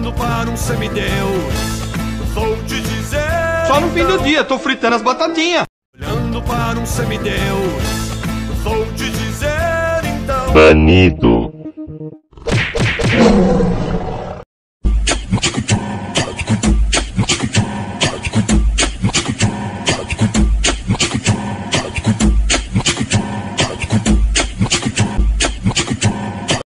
trabalhando para um semideus. Vou te dizer. Só no fim do dia, tô fritando as batatinhas. Olhando para um semideus. Vou te dizer então. Banido.